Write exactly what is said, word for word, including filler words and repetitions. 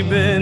She been